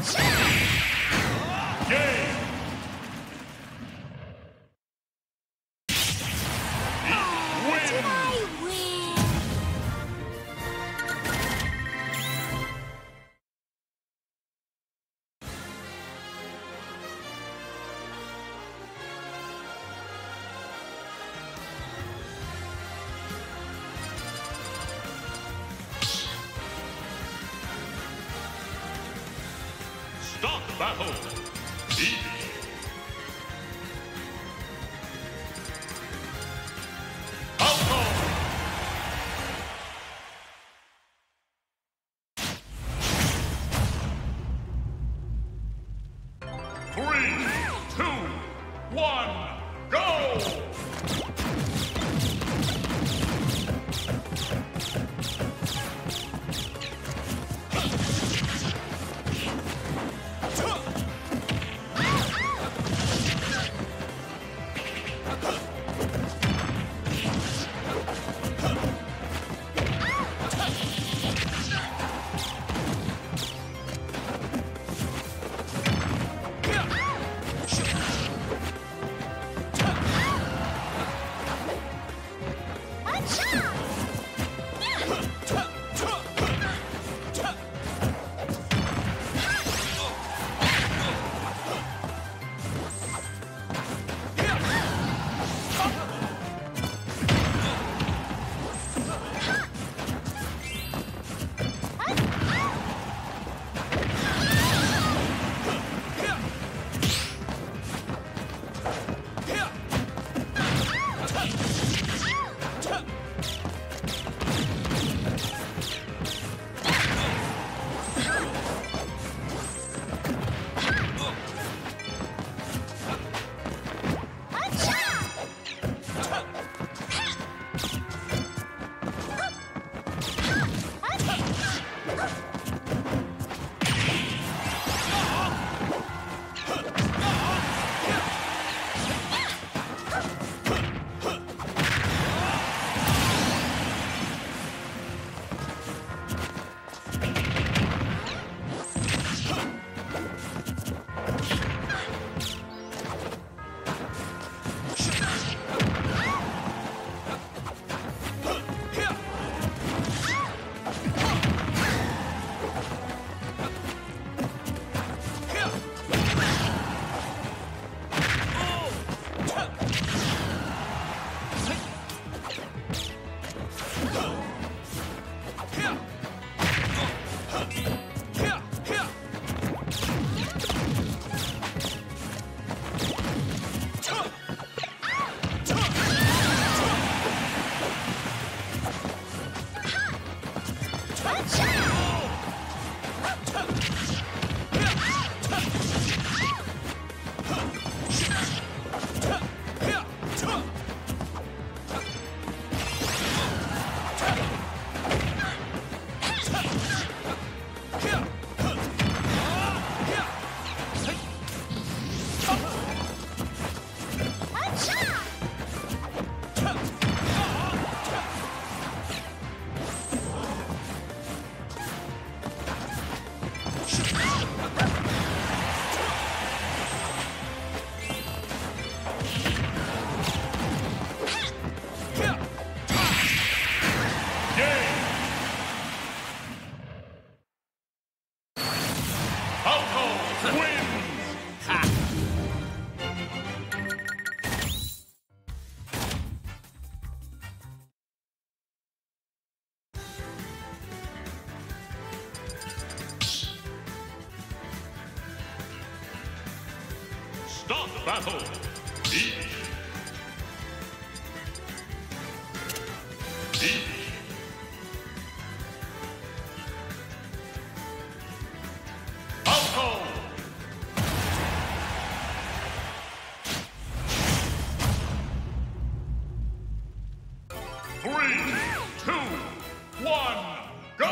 Game. Stop battle! Easy! Alto! Three, two, one, go! Stop battle! Easy! Easy! Alto! Three, two, one, go!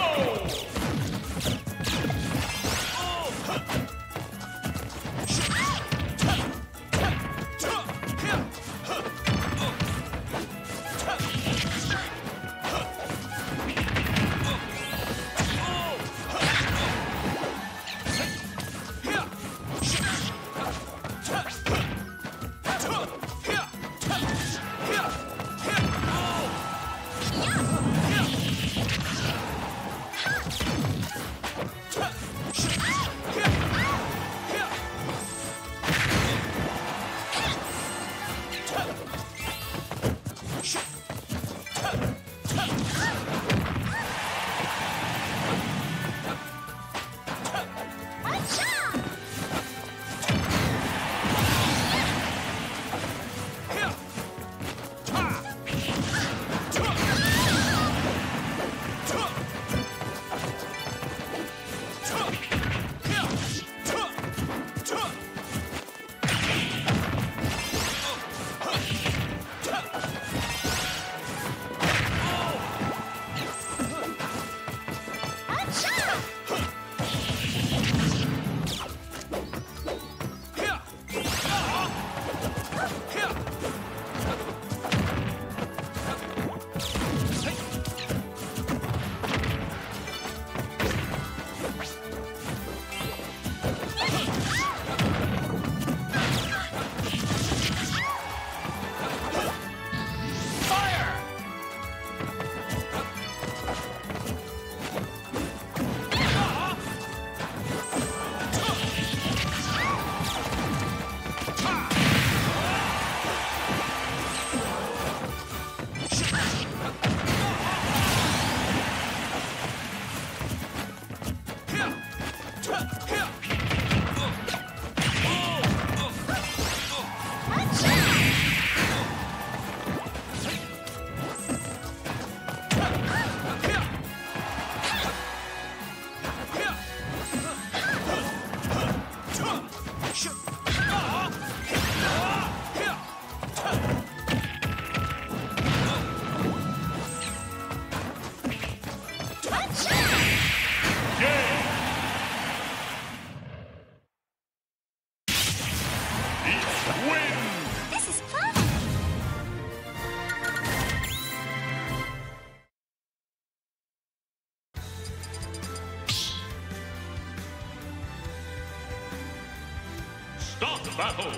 Start the battle!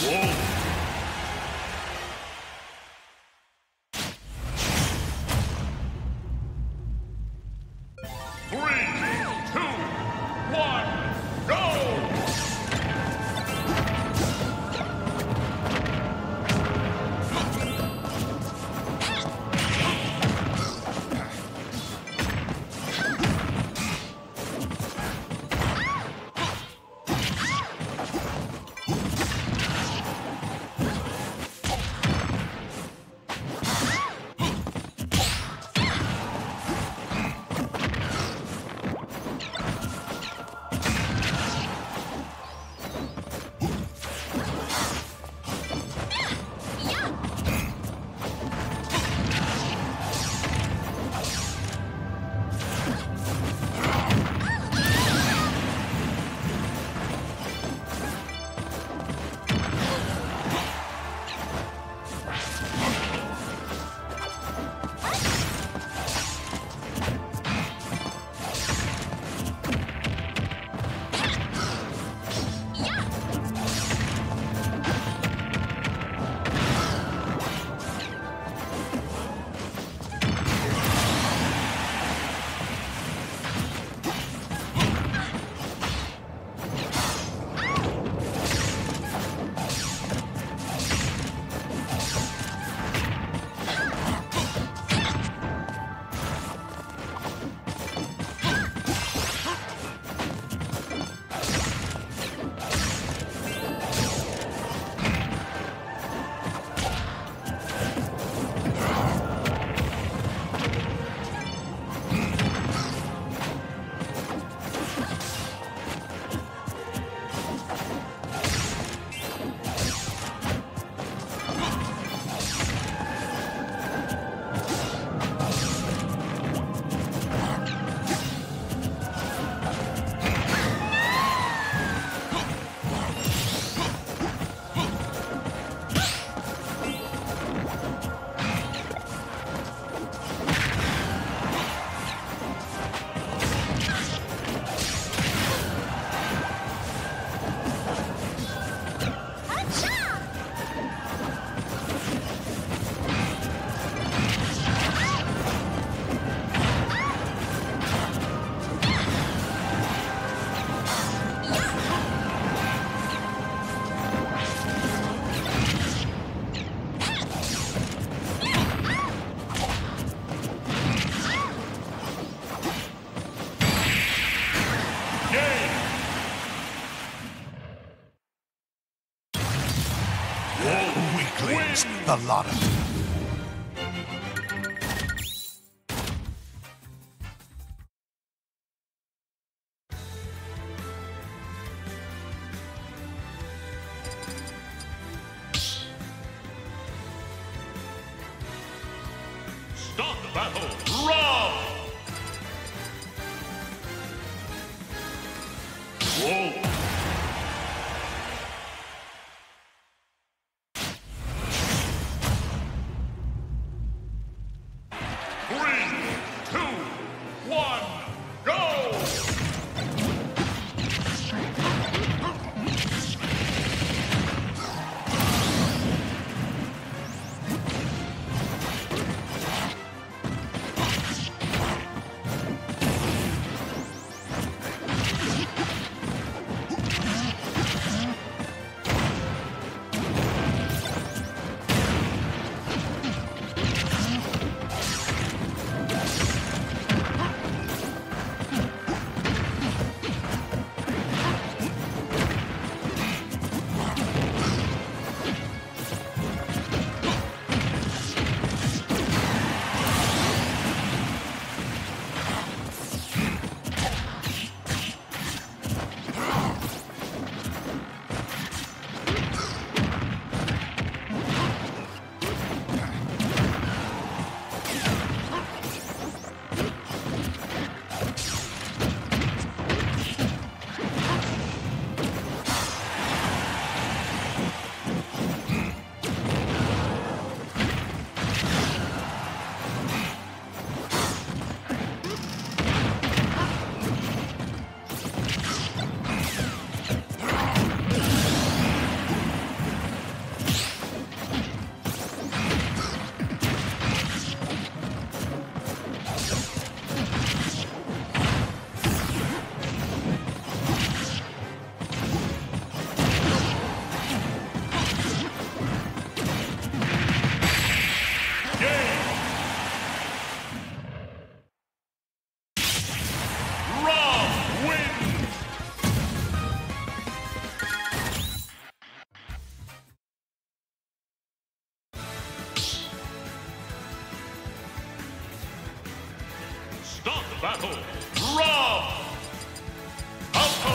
Whoa! The lot of them. Stop the battle! Rob! Whoa! battle, Rob Alto.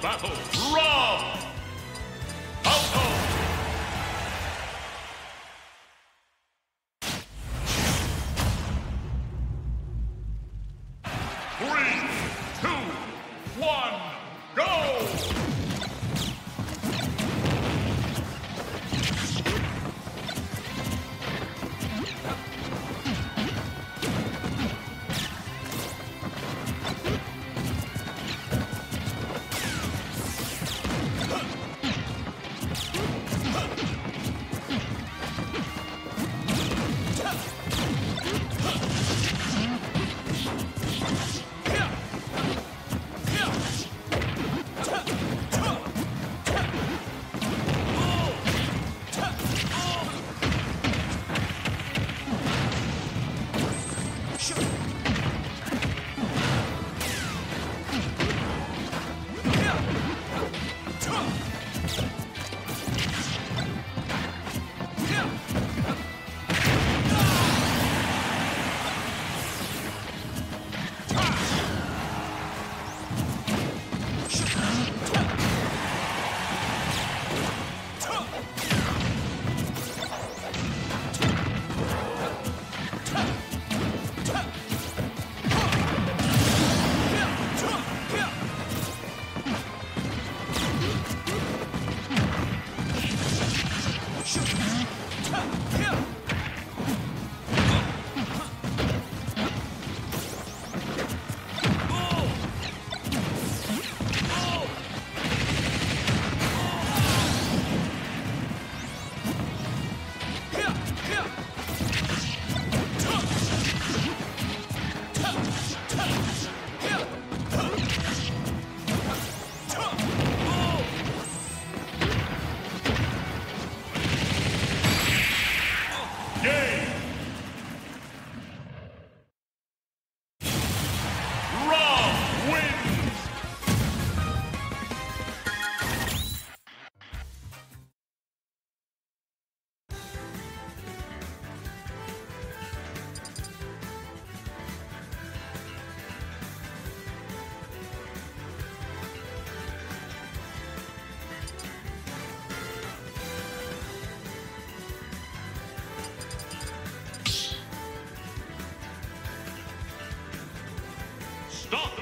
Battle, Rob Alto.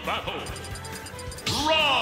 battle. Rock!